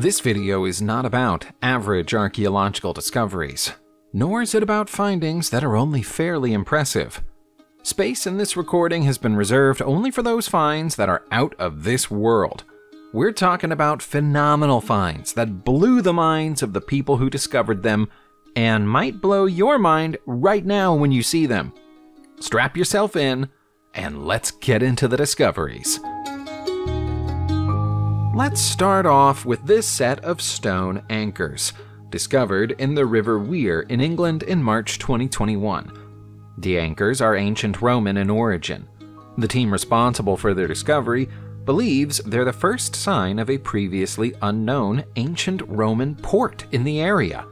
This video is not about average archaeological discoveries, nor is it about findings that are only fairly impressive. Space in this recording has been reserved only for those finds that are out of this world. We're talking about phenomenal finds that blew the minds of the people who discovered them and might blow your mind right now when you see them. Strap yourself in and let's get into the discoveries. Let's start off with this set of stone anchors, discovered in the River Wear in England in March 2021. The anchors are ancient Roman in origin. The team responsible for their discovery believes they're the first sign of a previously unknown ancient Roman port in the area.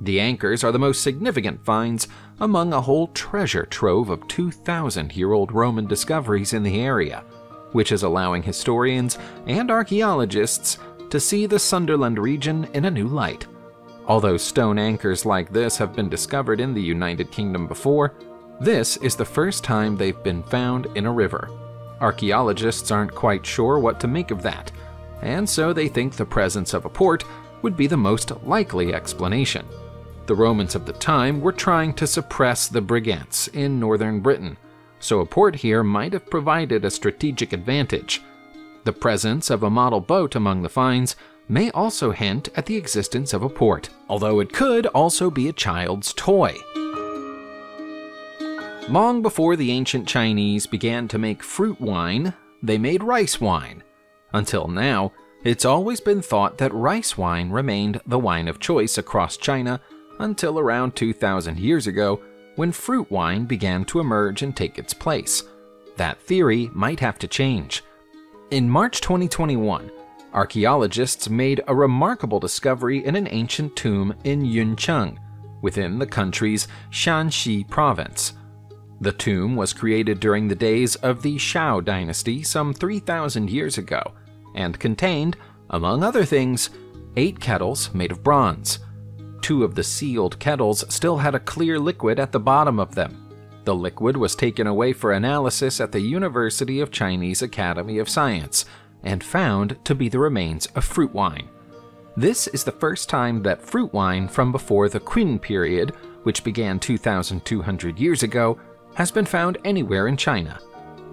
The anchors are the most significant finds among a whole treasure trove of 2,000-year-old Roman discoveries in the area, which is allowing historians and archaeologists to see the Sunderland region in a new light. Although stone anchors like this have been discovered in the United Kingdom before, this is the first time they've been found in a river. Archaeologists aren't quite sure what to make of that, and so they think the presence of a port would be the most likely explanation. The Romans of the time were trying to suppress the Brigantes in northern Britain, so a port here might have provided a strategic advantage. The presence of a model boat among the finds may also hint at the existence of a port, although it could also be a child's toy. Long before the ancient Chinese began to make fruit wine, they made rice wine. Until now, it's always been thought that rice wine remained the wine of choice across China until around 2,000 years ago, when fruit wine began to emerge and take its place. That theory might have to change. In March 2021, archaeologists made a remarkable discovery in an ancient tomb in Yuncheng, within the country's Shanxi province. The tomb was created during the days of the Shao dynasty some 3,000 years ago and contained, among other things, 8 kettles made of bronze. 2 of the sealed kettles still had a clear liquid at the bottom of them. The liquid was taken away for analysis at the University of Chinese Academy of Science and found to be the remains of fruit wine. This is the first time that fruit wine from before the Qin period, which began 2,200 years ago, has been found anywhere in China.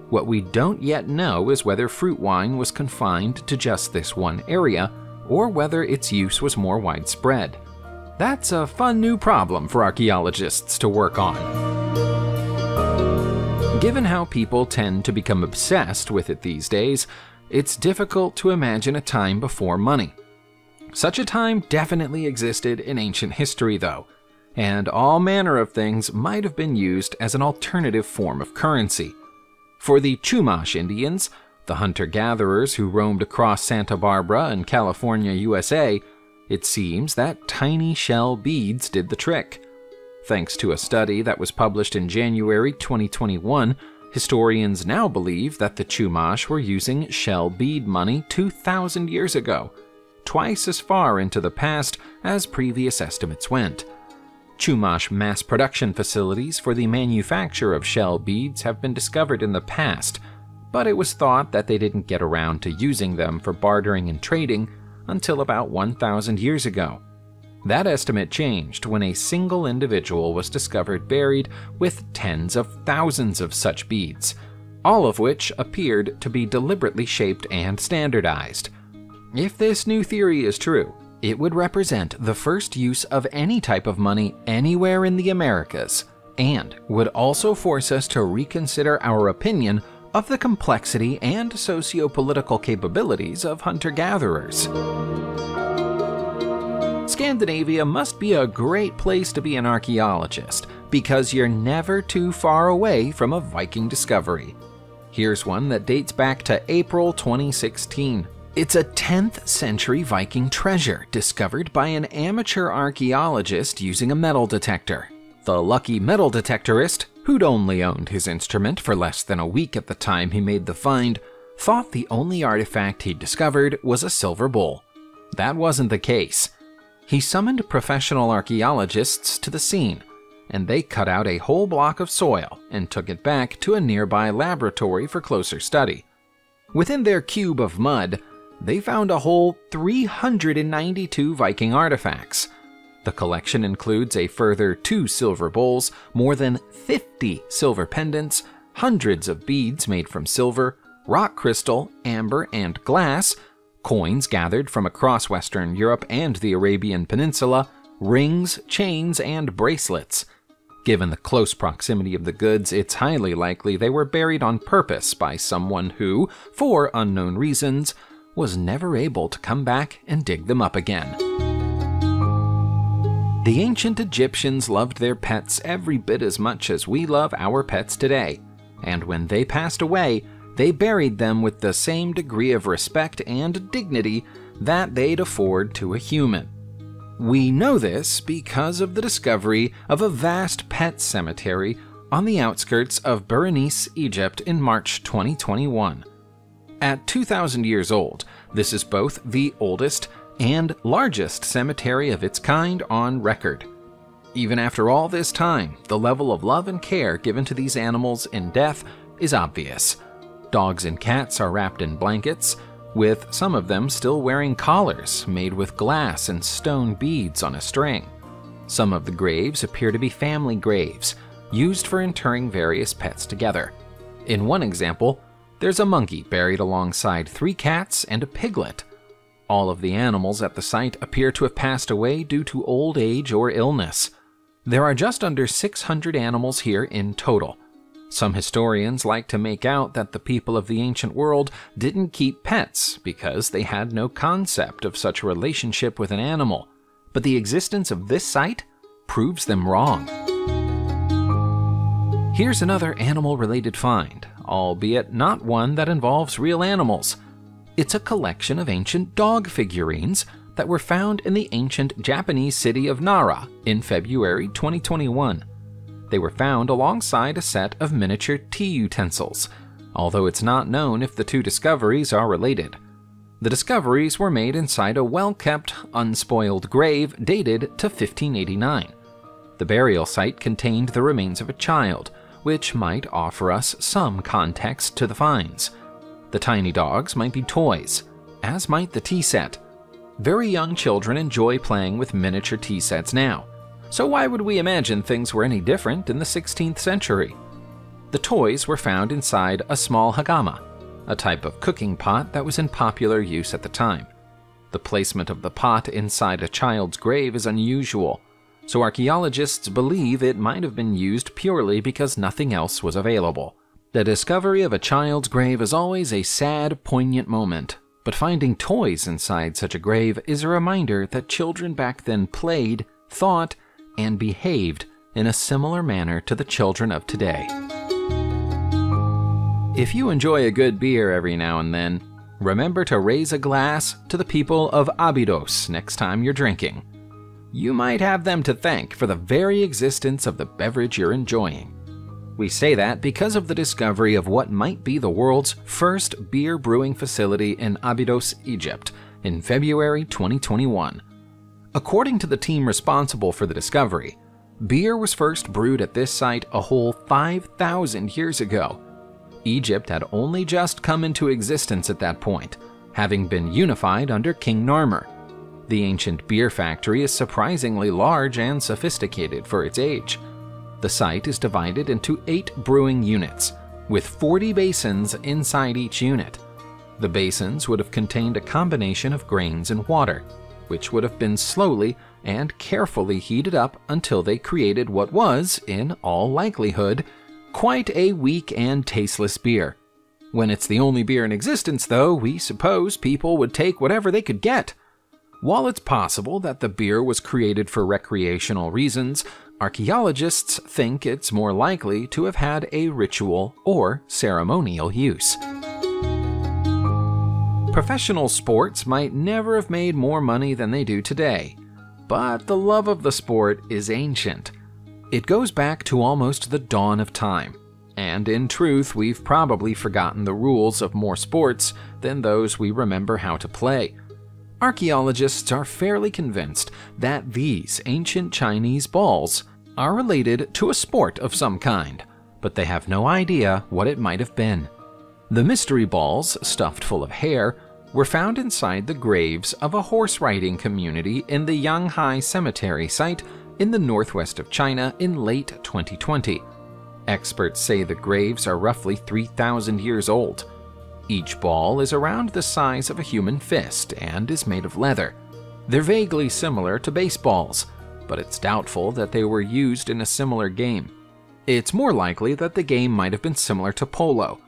What we don't yet know is whether fruit wine was confined to just this one area, or whether its use was more widespread. That's a fun new problem for archaeologists to work on. Given how people tend to become obsessed with it these days, it's difficult to imagine a time before money. Such a time definitely existed in ancient history, though, and all manner of things might have been used as an alternative form of currency. For the Chumash Indians, the hunter-gatherers who roamed across Santa Barbara and California, USA, it seems that tiny shell beads did the trick. Thanks to a study that was published in January 2021, historians now believe that the Chumash were using shell bead money 2,000 years ago, twice as far into the past as previous estimates went. Chumash mass production facilities for the manufacture of shell beads have been discovered in the past, but it was thought that they didn't get around to using them for bartering and trading until about 1,000 years ago. That estimate changed when a single individual was discovered buried with tens of thousands of such beads, all of which appeared to be deliberately shaped and standardized. If this new theory is true, it would represent the first use of any type of money anywhere in the Americas, and would also force us to reconsider our opinion of the complexity and socio-political capabilities of hunter-gatherers. Scandinavia must be a great place to be an archaeologist, because you're never too far away from a Viking discovery. Here's one that dates back to April 2016. It's a 10th century Viking treasure discovered by an amateur archaeologist using a metal detector. The lucky metal detectorist, who'd only owned his instrument for less than a week at the time he made the find, thought the only artifact he'd discovered was a silver bowl. That wasn't the case. He summoned professional archaeologists to the scene, and they cut out a whole block of soil and took it back to a nearby laboratory for closer study. Within their cube of mud, they found a whole 392 Viking artifacts. The collection includes a further 2 silver bowls, more than 50 silver pendants, hundreds of beads made from silver, rock crystal, amber, and glass, coins gathered from across Western Europe and the Arabian Peninsula, rings, chains, and bracelets. Given the close proximity of the goods, it's highly likely they were buried on purpose by someone who, for unknown reasons, was never able to come back and dig them up again. The ancient Egyptians loved their pets every bit as much as we love our pets today, and when they passed away, they buried them with the same degree of respect and dignity that they'd afford to a human. We know this because of the discovery of a vast pet cemetery on the outskirts of Berenice, Egypt in March 2021. At 2,000 years old, this is both the oldest and largest cemetery of its kind on record. Even after all this time, the level of love and care given to these animals in death is obvious. Dogs and cats are wrapped in blankets, with some of them still wearing collars made with glass and stone beads on a string. Some of the graves appear to be family graves, used for interring various pets together. In one example, there's a monkey buried alongside 3 cats and a piglet. All of the animals at the site appear to have passed away due to old age or illness. There are just under 600 animals here in total. Some historians like to make out that the people of the ancient world didn't keep pets because they had no concept of such a relationship with an animal, but the existence of this site proves them wrong. Here's another animal-related find, albeit not one that involves real animals. It's a collection of ancient dog figurines that were found in the ancient Japanese city of Nara in February 2021. They were found alongside a set of miniature tea utensils, although it's not known if the 2 discoveries are related. The discoveries were made inside a well-kept, unspoiled grave dated to 1589. The burial site contained the remains of a child, which might offer us some context to the finds. The tiny dogs might be toys, as might the tea set. Very young children enjoy playing with miniature tea sets now, so why would we imagine things were any different in the 16th century? The toys were found inside a small hagama, a type of cooking pot that was in popular use at the time. The placement of the pot inside a child's grave is unusual, so archaeologists believe it might have been used purely because nothing else was available. The discovery of a child's grave is always a sad, poignant moment, but finding toys inside such a grave is a reminder that children back then played, thought, and behaved in a similar manner to the children of today. If you enjoy a good beer every now and then, remember to raise a glass to the people of Abydos next time you're drinking. You might have them to thank for the very existence of the beverage you're enjoying. We say that because of the discovery of what might be the world's first beer brewing facility in Abydos, Egypt, in February 2021. According to the team responsible for the discovery, beer was first brewed at this site a whole 5,000 years ago. Egypt had only just come into existence at that point, having been unified under King Narmer. The ancient beer factory is surprisingly large and sophisticated for its age. The site is divided into 8 brewing units, with 40 basins inside each unit. The basins would have contained a combination of grains and water, which would have been slowly and carefully heated up until they created what was, in all likelihood, quite a weak and tasteless beer. When it's the only beer in existence, though, we suppose people would take whatever they could get. While it's possible that the beer was created for recreational reasons, archaeologists think it's more likely to have had a ritual or ceremonial use. Professional sports might never have made more money than they do today, but the love of the sport is ancient. It goes back to almost the dawn of time, and in truth, we've probably forgotten the rules of more sports than those we remember how to play. Archaeologists are fairly convinced that these ancient Chinese balls are related to a sport of some kind, but they have no idea what it might have been. The mystery balls, stuffed full of hair, were found inside the graves of a horse-riding community in the Yanghai Cemetery site in the northwest of China in late 2020. Experts say the graves are roughly 3,000 years old. Each ball is around the size of a human fist and is made of leather. They're vaguely similar to baseballs, but it's doubtful that they were used in a similar game. It's more likely that the game might have been similar to polo.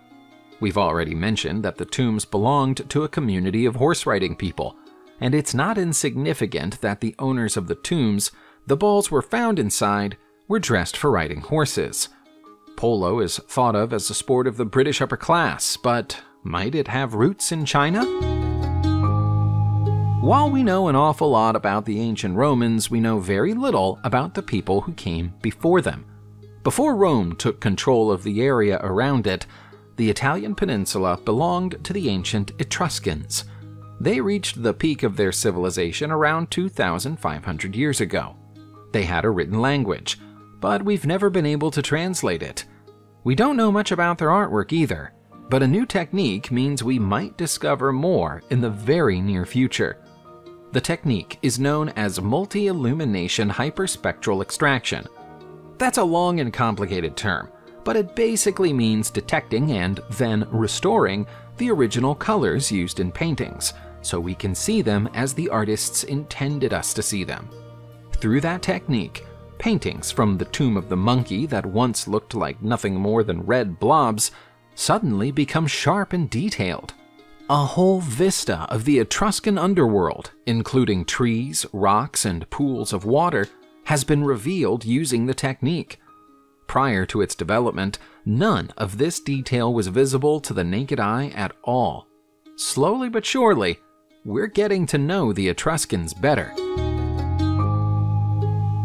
We've already mentioned that the tombs belonged to a community of horse-riding people, and it's not insignificant that the owners of the tombs the balls were found inside were dressed for riding horses. Polo is thought of as a sport of the British upper class, but might it have roots in China? While we know an awful lot about the ancient Romans, we know very little about the people who came before them. Before Rome took control of the area around it, the Italian peninsula belonged to the ancient Etruscans. They reached the peak of their civilization around 2,500 years ago. They had a written language, but we've never been able to translate it. We don't know much about their artwork either, but a new technique means we might discover more in the very near future. The technique is known as multi-illumination hyperspectral extraction. That's a long and complicated term, but it basically means detecting and then restoring the original colors used in paintings, so we can see them as the artists intended us to see them. Through that technique, paintings from the Tomb of the Monkey that once looked like nothing more than red blobs suddenly become sharp and detailed. A whole vista of the Etruscan underworld, including trees, rocks, and pools of water, has been revealed using the technique. Prior to its development, none of this detail was visible to the naked eye at all. Slowly but surely, we're getting to know the Etruscans better.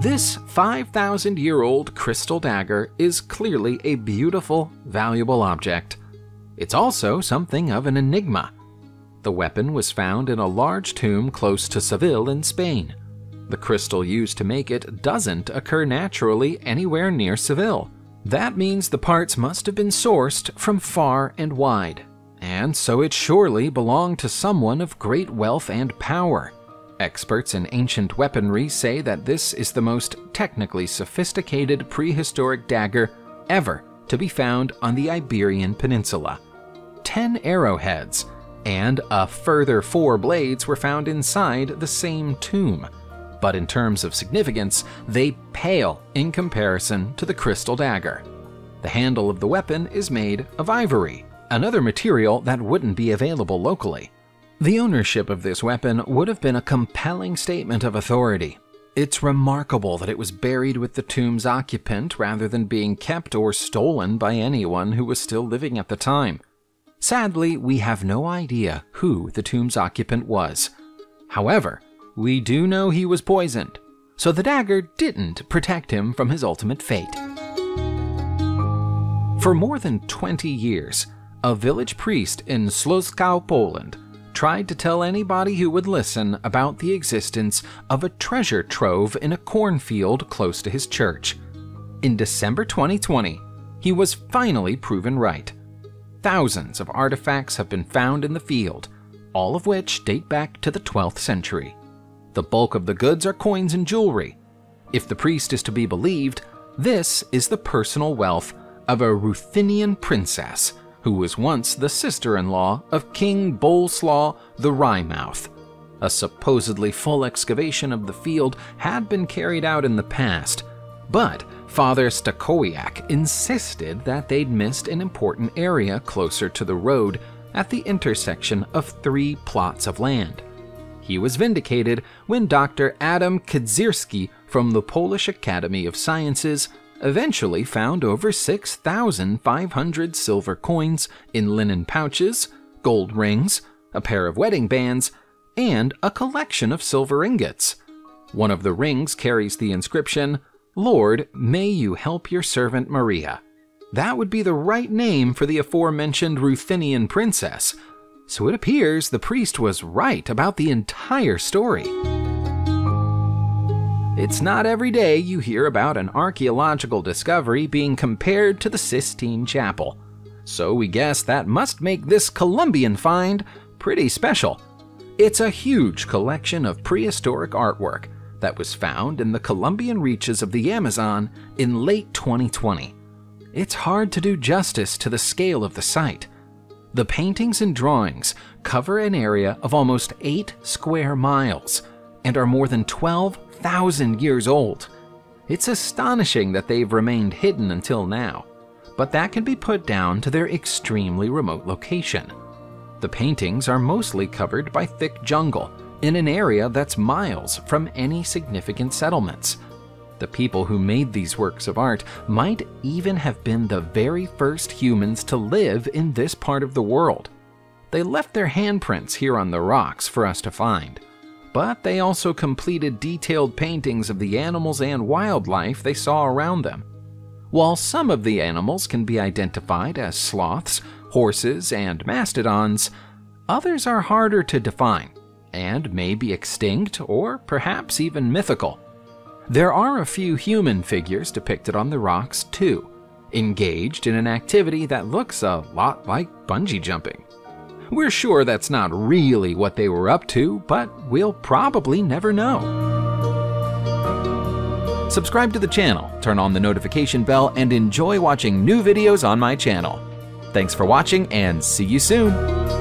This 5,000-year-old crystal dagger is clearly a beautiful, valuable object. It's also something of an enigma. The weapon was found in a large tomb close to Seville in Spain. The crystal used to make it doesn't occur naturally anywhere near Seville. That means the parts must have been sourced from far and wide, and so it surely belonged to someone of great wealth and power. Experts in ancient weaponry say that this is the most technically sophisticated prehistoric dagger ever to be found on the Iberian Peninsula. 10 arrowheads and a further 4 blades were found inside the same tomb. But in terms of significance, they pale in comparison to the crystal dagger. The handle of the weapon is made of ivory, another material that wouldn't be available locally. The ownership of this weapon would have been a compelling statement of authority. It's remarkable that it was buried with the tomb's occupant rather than being kept or stolen by anyone who was still living at the time. Sadly, we have no idea who the tomb's occupant was. However, we do know he was poisoned, so the dagger didn't protect him from his ultimate fate. For more than 20 years, a village priest in Słuskau, Poland, tried to tell anybody who would listen about the existence of a treasure trove in a cornfield close to his church. In December 2020, he was finally proven right. Thousands of artifacts have been found in the field, all of which date back to the 12th century. The bulk of the goods are coins and jewelry. If the priest is to be believed, this is the personal wealth of a Ruthenian princess who was once the sister-in-law of King Boleslaw the Rhymouth. A supposedly full excavation of the field had been carried out in the past, but Father Stachowiak insisted that they'd missed an important area closer to the road at the intersection of 3 plots of land. He was vindicated when Dr. Adam Kedzierski from the Polish Academy of Sciences eventually found over 6,500 silver coins in linen pouches, gold rings, a pair of wedding bands, and a collection of silver ingots. One of the rings carries the inscription, "Lord, may you help your servant Maria." That would be the right name for the aforementioned Ruthenian princess. So it appears the priest was right about the entire story. It's not every day you hear about an archaeological discovery being compared to the Sistine Chapel, so we guess that must make this Colombian find pretty special. It's a huge collection of prehistoric artwork that was found in the Colombian reaches of the Amazon in late 2020. It's hard to do justice to the scale of the site. The paintings and drawings cover an area of almost 8 square miles and are more than 12,000 years old. It's astonishing that they've remained hidden until now, but that can be put down to their extremely remote location. The paintings are mostly covered by thick jungle in an area that's miles from any significant settlements. The people who made these works of art might even have been the very first humans to live in this part of the world. They left their handprints here on the rocks for us to find, but they also completed detailed paintings of the animals and wildlife they saw around them. While some of the animals can be identified as sloths, horses, and mastodons, others are harder to define and may be extinct or perhaps even mythical. There are a few human figures depicted on the rocks too, engaged in an activity that looks a lot like bungee jumping. We're sure that's not really what they were up to, but we'll probably never know. Subscribe to the channel, turn on the notification bell, and enjoy watching new videos on my channel. Thanks for watching, and see you soon!